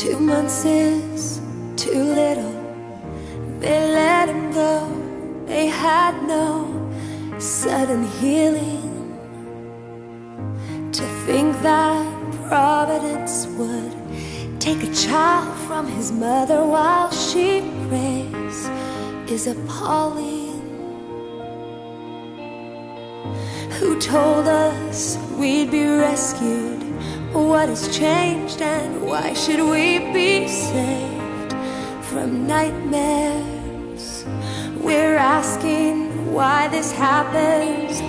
2 months is too little. They let him go. They had no sudden healing. To think that Providence would take a child from his mother while she prays is appalling. Who told us we'd be rescued? What has changed, and why should we be saved from nightmares? We're asking why this happens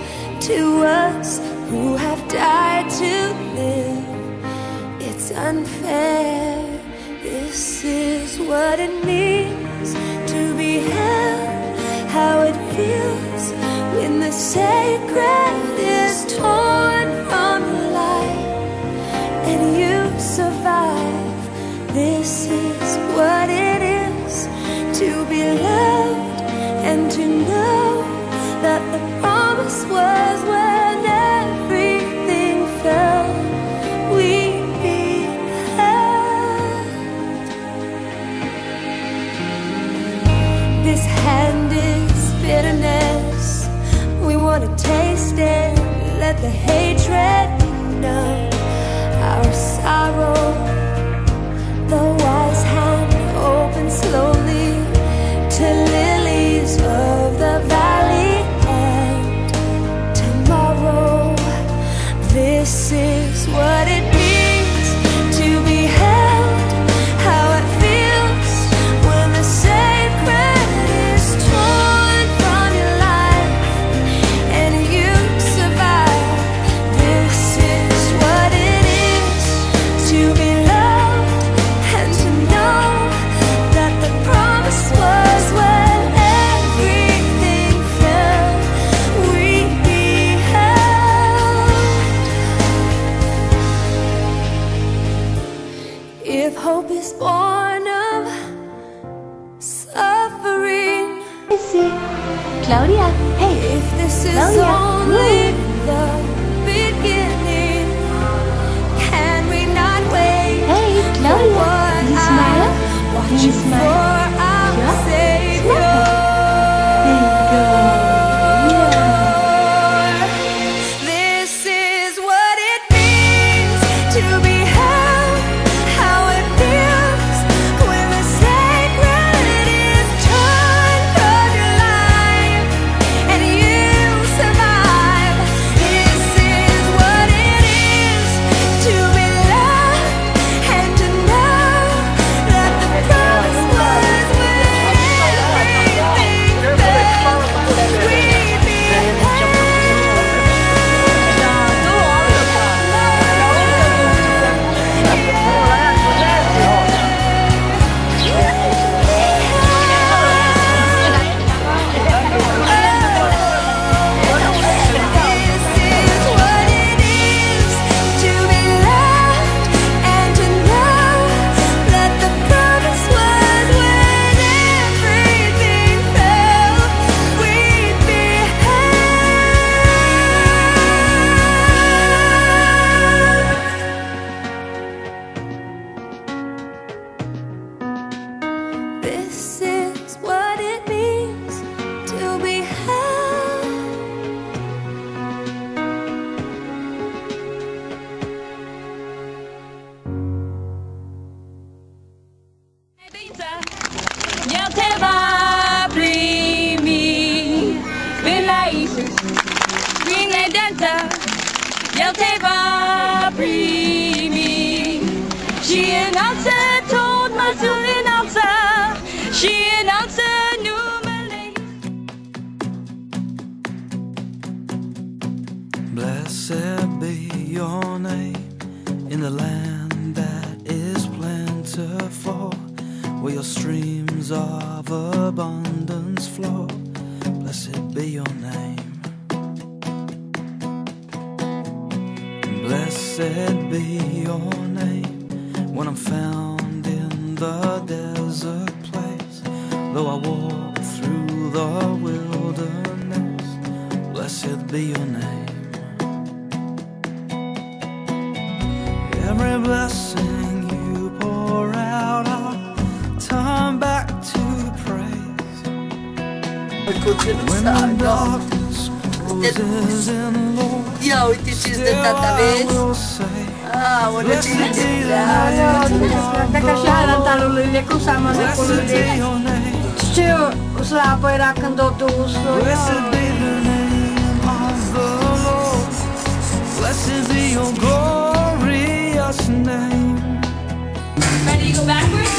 to us who have died to live. It's unfair. This is what it means to be held, how it feels when the sacred is torn from your life and you survive. This is what it is to be loved and to know that the promise was when everything fell, we'd be held. This hand is bitterness. We want to taste it, let the hatred know our sorrow. The wise hand opens slowly to lilies of the valley and tomorrow. This is what it means to be held, how it feels when the sacred is torn from your life and you survive. This is what it to be loved and to know that the promise was when everything fell, we'd be held. If hope is born of suffering, I see. Claudia, hey. If this is Claudia. Only the Blessed be your name in the land that is plentiful, where your streams of abundance flow. Blessed be your name. Blessed be your name when I'm found in the desert place, though I walk through the wilderness. Blessed be your name. Every blessing you pour out, Yo, this is the database. Ah, wala Ready to go backwards?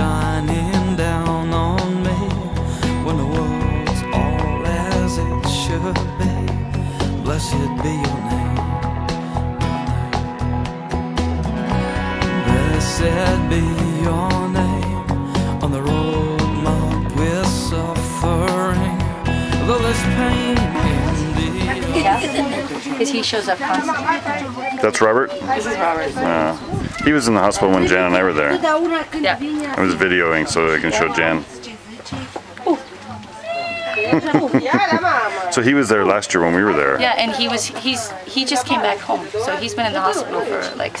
Shining down on me when the world's all as it should be. Blessed be your name. Blessed be your name. On the road marked with suffering, though there's pain in the yeah, because he shows up constantly. That's Robert? This is Robert. He was in the hospital when Jan and I were there. Yeah. I was videoing so I can show Jan. So he was there last year when we were there. Yeah, and he just came back home. So he's been in the hospital for like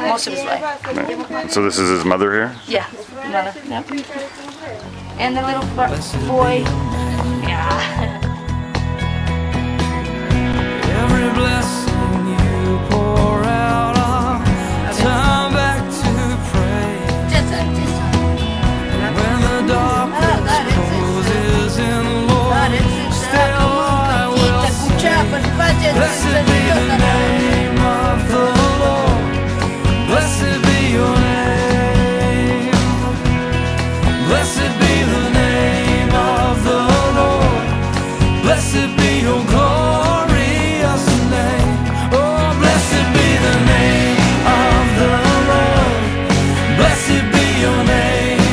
most of his life. Right. So this is his mother here? Yeah. Mother. Yep. And the little boy. Yeah. Blessed be the name of the Lord. Blessed be your name. Blessed be the name of the Lord. Blessed be your glorious name. Oh, blessed be the name of the Lord. Blessed be your name.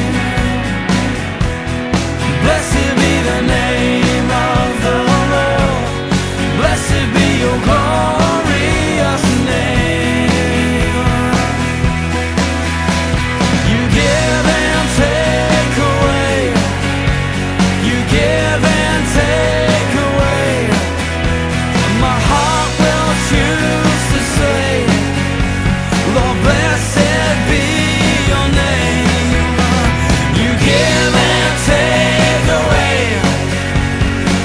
Blessed be the name of the Lord. Blessed be your glorious name. You give and take away. You give and take away. My heart will choose to say, Lord, blessed be your name. You give and take away.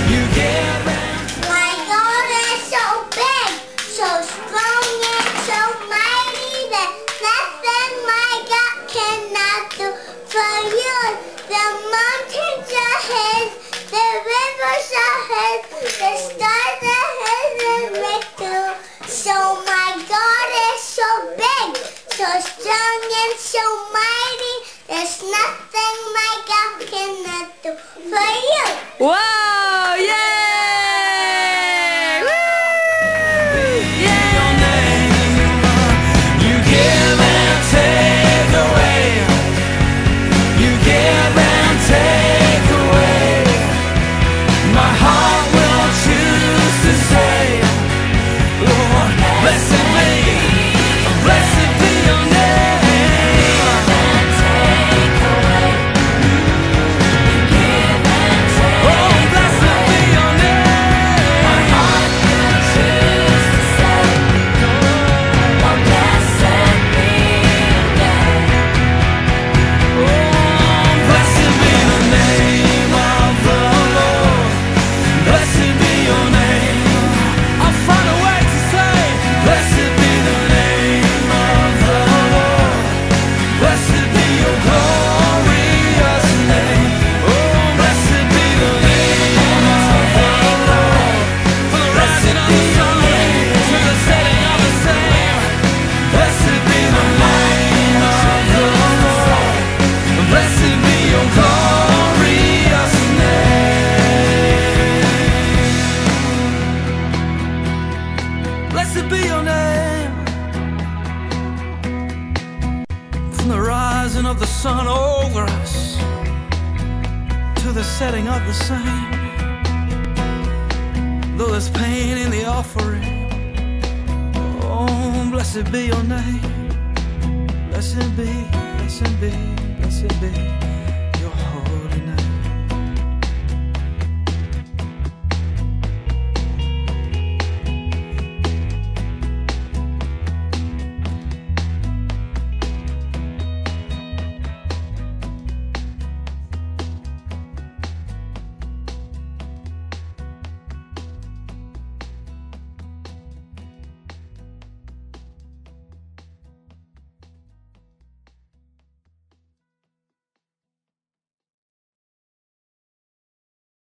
You give and take away. My God is so big, so strong and so mighty that nothing my God cannot do for you. The mountains are his, the rivers are his, the stars are his and make do. So my God is so big, so strong and so mighty, there's nothing my God cannot do for you. Wow! Yeah! Blessed be your name. From the rising of the sun over us to the setting of the same, though there's pain in the offering, oh, blessed be your name. Blessed be. Blessed be, blessed be.